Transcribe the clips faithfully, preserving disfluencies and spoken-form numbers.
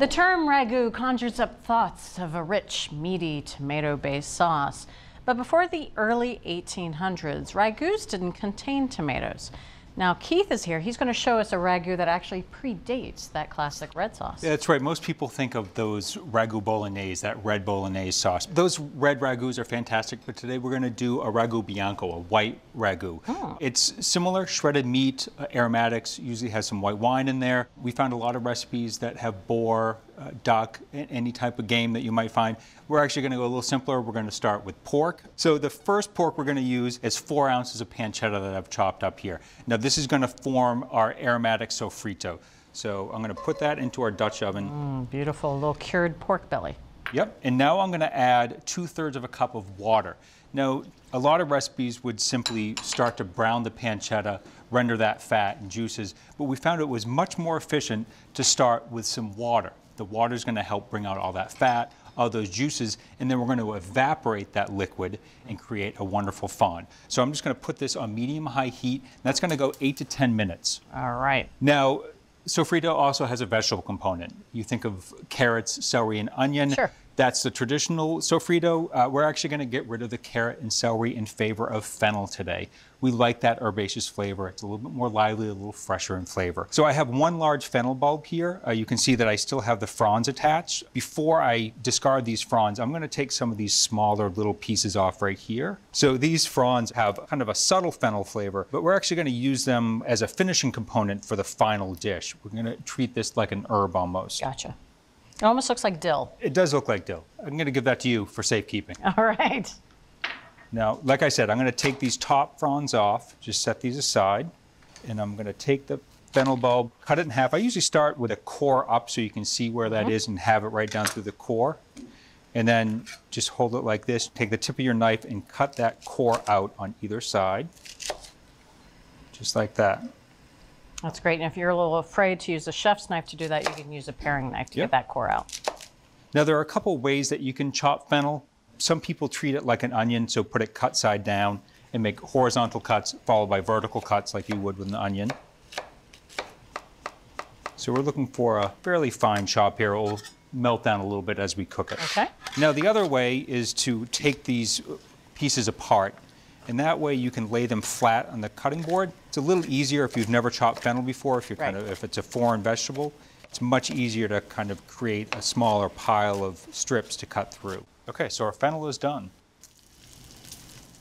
The term ragu conjures up thoughts of a rich, meaty, tomato-based sauce. But before the early eighteen hundreds, ragus didn't contain tomatoes. Now, Keith is here. He's going to show us a ragu that actually predates that classic red sauce. Yeah, that's right. Most people think of those ragu bolognese, that red bolognese sauce. Those red ragus are fantastic, but today we're going to do a ragu bianco, a white ragu. Oh. It's similar, shredded meat, aromatics, usually has some white wine in there. We found a lot of recipes that have boar, Uh, duck, any type of game that you might find. We're actually going to go a little simpler. We're going to start with pork. So the first pork we're going to use is four ounces of pancetta that I've chopped up here. Now this is going to form our aromatic sofrito. So I'm going to put that into our Dutch oven. Mm, beautiful little cured pork belly. Yep, and now I'm going to add two-thirds of a cup of water. Now, a lot of recipes would simply start to brown the pancetta, render that fat and juices, but we found it was much more efficient to start with some water. The water is going to help bring out all that fat, all those juices, and then we're going to evaporate that liquid and create a wonderful fond. So I'm just going to put this on medium-high heat, and that's going to go eight to ten minutes. All right. Now, sofrito also has a vegetable component. You think of carrots, celery, and onion. Sure. That's the traditional sofrito. Uh, we're actually going to get rid of the carrot and celery in favor of fennel today. We like that herbaceous flavor. It's a little bit more lively, a little fresher in flavor. So I have one large fennel bulb here. Uh, you can see that I still have the fronds attached. Before I discard these fronds, I'm going to take some of these smaller little pieces off right here. So these fronds have kind of a subtle fennel flavor, but we're actually going to use them as a finishing component for the final dish. We're going to treat this like an herb almost. Gotcha. It almost looks like dill. It does look like dill. I'm going to give that to you for safekeeping. All right. Now, like I said, I'm going to take these top fronds off, just set these aside, and I'm going to take the fennel bulb, cut it in half. I usually start with a core up so you can see where that mm-hmm. is and have it right down through the core. And then just hold it like this. Take the tip of your knife and cut that core out on either side, just like that. That's great, and if you're a little afraid to use a chef's knife to do that, you can use a paring knife to yep. get that core out. Now there are a couple ways that you can chop fennel. Some people treat it like an onion, so put it cut side down and make horizontal cuts followed by vertical cuts like you would with an onion. So we're looking for a fairly fine chop here. It'll melt down a little bit as we cook it. Okay. Now the other way is to take these pieces apart, and that way you can lay them flat on the cutting board. It's a little easier if you've never chopped fennel before, if you're right. kind of, if it's a foreign vegetable. It's much easier to kind of create a smaller pile of strips to cut through. Okay, so our fennel is done.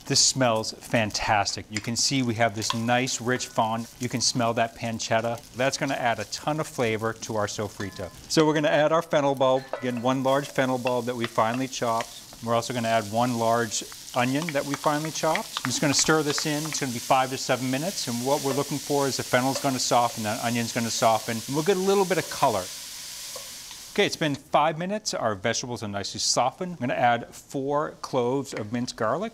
This smells fantastic. You can see we have this nice, rich fond. You can smell that pancetta. That's gonna add a ton of flavor to our sofrito. So we're gonna add our fennel bulb. Again, one large fennel bulb that we finely chopped. We're also gonna add one large onion that we finely chopped. I'm just gonna stir this in. It's gonna be five to seven minutes. And what we're looking for is the fennel's gonna soften, the onion's gonna soften, and we'll get a little bit of color. Okay, it's been five minutes. Our vegetables are nicely softened. I'm gonna add four cloves of minced garlic,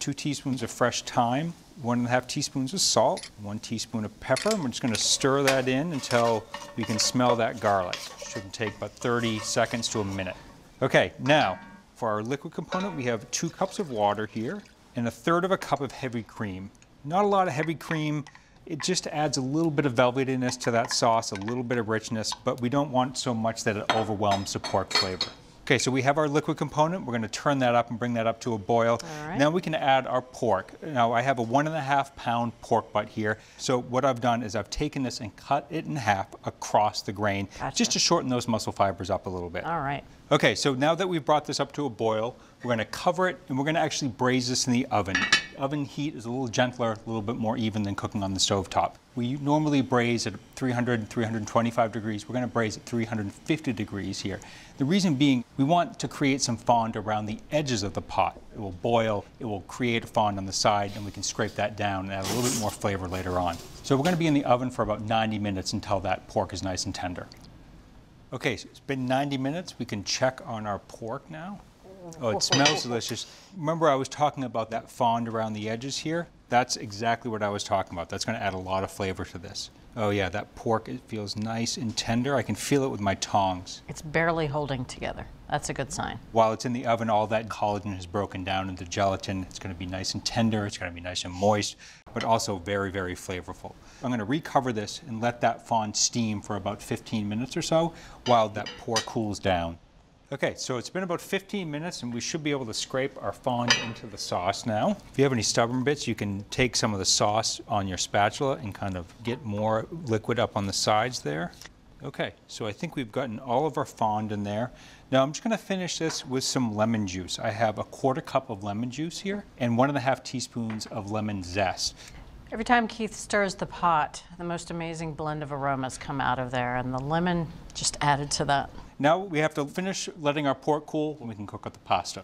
two teaspoons of fresh thyme, one and a half teaspoons of salt, one teaspoon of pepper. And we're just gonna stir that in until we can smell that garlic. It shouldn't take about thirty seconds to a minute. Okay, now, for our liquid component, we have two cups of water here and a third of a cup of heavy cream. Not a lot of heavy cream. It just adds a little bit of velvetiness to that sauce, a little bit of richness, but we don't want so much that it overwhelms the pork flavor. Okay, so we have our liquid component. We're gonna turn that up and bring that up to a boil. All right. Now we can add our pork. Now I have a one and a half pound pork butt here. So what I've done is I've taken this and cut it in half across the grain, gotcha. Just to shorten those muscle fibers up a little bit. All right. Okay, so now that we've brought this up to a boil, we're gonna cover it and we're gonna actually braise this in the oven. Oven heat is a little gentler, a little bit more even than cooking on the stovetop. We normally braise at three hundred, three twenty-five degrees. We're gonna braise at three hundred fifty degrees here. The reason being, we want to create some fond around the edges of the pot. It will boil, it will create a fond on the side, and we can scrape that down and add a little bit more flavor later on. So we're gonna be in the oven for about ninety minutes until that pork is nice and tender. Okay, so it's been ninety minutes. We can check on our pork now. Oh, it smells delicious. Remember I was talking about that fond around the edges here? That's exactly what I was talking about. That's gonna add a lot of flavor to this. Oh yeah, that pork, it feels nice and tender. I can feel it with my tongs. It's barely holding together. That's a good sign. While it's in the oven, all that collagen has broken down into gelatin. It's gonna be nice and tender. It's gonna be nice and moist. but also very, very flavorful. I'm gonna recover this and let that fond steam for about fifteen minutes or so while that pour cools down. Okay, so it's been about fifteen minutes and we should be able to scrape our fond into the sauce now. If you have any stubborn bits, you can take some of the sauce on your spatula and kind of get more liquid up on the sides there. Okay, so I think we've gotten all of our fond in there. Now I'm just gonna finish this with some lemon juice. I have a quarter cup of lemon juice here and one and a half teaspoons of lemon zest. Every time Keith stirs the pot, the most amazing blend of aromas come out of there, and the lemon just added to that. Now we have to finish letting our pork cool and we can cook up the pasta.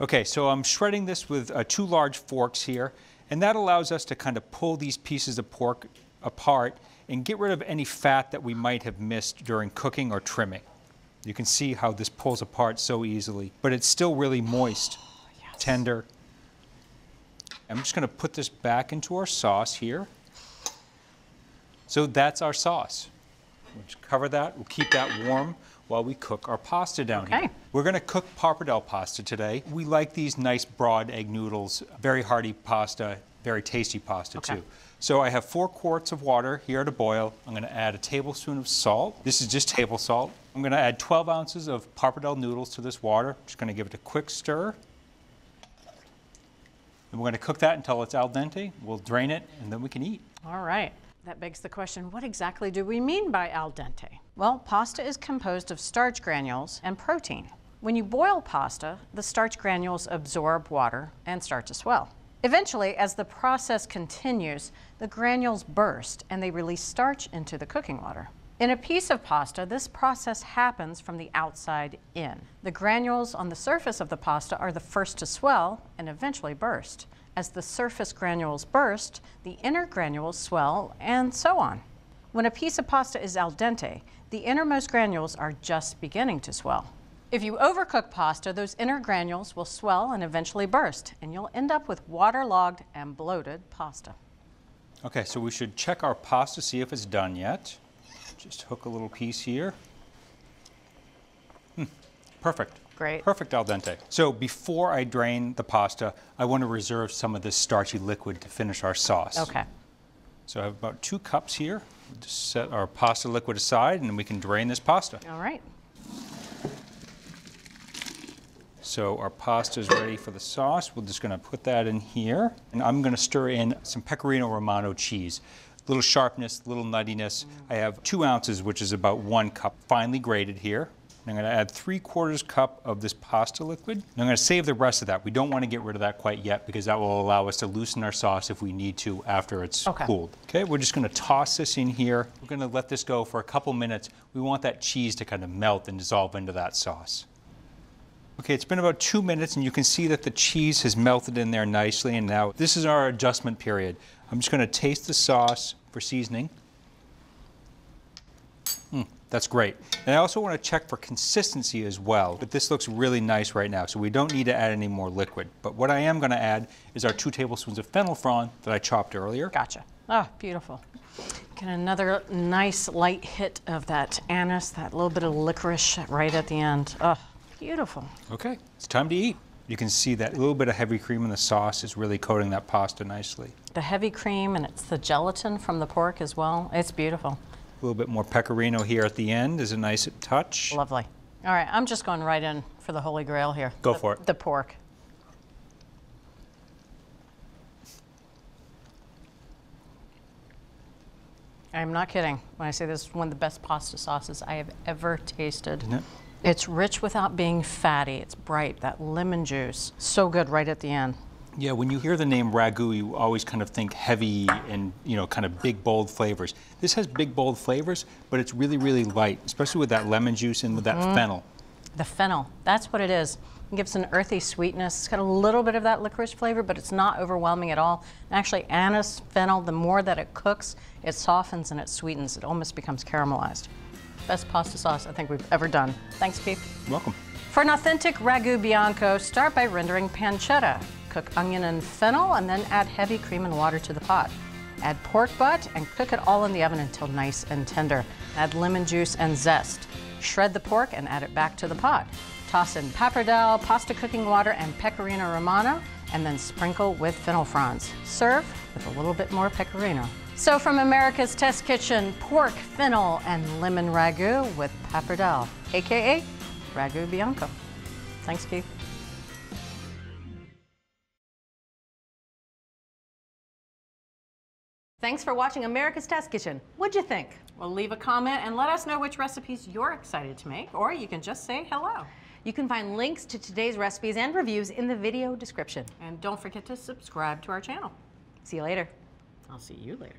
Okay, so I'm shredding this with uh, two large forks here, and that allows us to kind of pull these pieces of pork apart and get rid of any fat that we might have missed during cooking or trimming. You can see how this pulls apart so easily, but it's still really moist, oh, yes. Tender. I'm just gonna put this back into our sauce here. So that's our sauce. We'll just cover that, we'll keep that warm while we cook our pasta down okay. here. We're gonna cook pappardelle pasta today. We like these nice broad egg noodles, very hearty pasta, very tasty pasta okay. too. So I have four quarts of water here to boil. I'm gonna add a tablespoon of salt. This is just table salt. I'm gonna add twelve ounces of pappardelle noodles to this water. Just gonna give it a quick stir. And we're gonna cook that until it's al dente. We'll drain it and then we can eat. All right, that begs the question, what exactly do we mean by al dente? Well, pasta is composed of starch granules and protein. When you boil pasta, the starch granules absorb water and starch as well. Eventually, as the process continues, the granules burst and they release starch into the cooking water. In a piece of pasta, this process happens from the outside in. The granules on the surface of the pasta are the first to swell and eventually burst. As the surface granules burst, the inner granules swell and so on. When a piece of pasta is al dente, the innermost granules are just beginning to swell. If you overcook pasta, those inner granules will swell and eventually burst, and you'll end up with waterlogged and bloated pasta. Okay, so we should check our pasta, see if it's done yet. Just hook a little piece here. Hmm, perfect. Great. Perfect al dente. So before I drain the pasta, I want to reserve some of this starchy liquid to finish our sauce. Okay. So I have about two cups here. We'll just set our pasta liquid aside and we can drain this pasta. All right. So our pasta is ready for the sauce. We're just going to put that in here. And I'm going to stir in some Pecorino Romano cheese. Little sharpness, little nuttiness. I have two ounces, which is about one cup, finely grated here. And I'm gonna add three quarters cup of this pasta liquid. And I'm gonna save the rest of that. We don't wanna get rid of that quite yet because that will allow us to loosen our sauce if we need to after it's okay. cooled. Okay, we're just gonna toss this in here. We're gonna let this go for a couple minutes. We want that cheese to kind of melt and dissolve into that sauce. Okay, it's been about two minutes and you can see that the cheese has melted in there nicely, and now this is our adjustment period. I'm just gonna taste the sauce for seasoning. Mm, that's great. And I also wanna check for consistency as well, but this looks really nice right now, so we don't need to add any more liquid. But what I am gonna add is our two tablespoons of fennel frond that I chopped earlier. Gotcha. Ah, oh, beautiful. Get another nice light hit of that anise, that little bit of licorice right at the end. Oh. Beautiful. Okay, it's time to eat. You can see that little bit of heavy cream in the sauce is really coating that pasta nicely. The heavy cream, and it's the gelatin from the pork as well. It's beautiful. A little bit more pecorino here at the end is a nice touch. Lovely. All right, I'm just going right in for the Holy Grail here. Go the, for it. The pork. I'm not kidding when I say this is one of the best pasta sauces I have ever tasted. Isn't it? It's rich without being fatty. It's bright, that lemon juice. So good right at the end. Yeah, when you hear the name ragu, you always kind of think heavy and, you know, kind of big, bold flavors. This has big, bold flavors, but it's really, really light, especially with that lemon juice and with that mm. fennel. The fennel, that's what it is. It gives an earthy sweetness. It's got a little bit of that licorice flavor, but it's not overwhelming at all. And actually, anise, fennel, the more that it cooks, it softens and it sweetens. It almost becomes caramelized. Best pasta sauce I think we've ever done. Thanks, Keith. Welcome. For an authentic ragu bianco, start by rendering pancetta. Cook onion and fennel and then add heavy cream and water to the pot. Add pork butt and cook it all in the oven until nice and tender. Add lemon juice and zest. Shred the pork and add it back to the pot. Toss in pappardelle, pasta cooking water, and pecorino romano, and then sprinkle with fennel fronds. Serve with a little bit more pecorino. So from America's Test Kitchen, pork, fennel, and lemon ragu with pappardelle, A K A ragu bianco. Thanks, Keith. Thanks for watching America's Test Kitchen. What'd you think? Well, leave a comment and let us know which recipes you're excited to make, or you can just say hello. You can find links to today's recipes and reviews in the video description. And don't forget to subscribe to our channel. See you later. I'll see you later.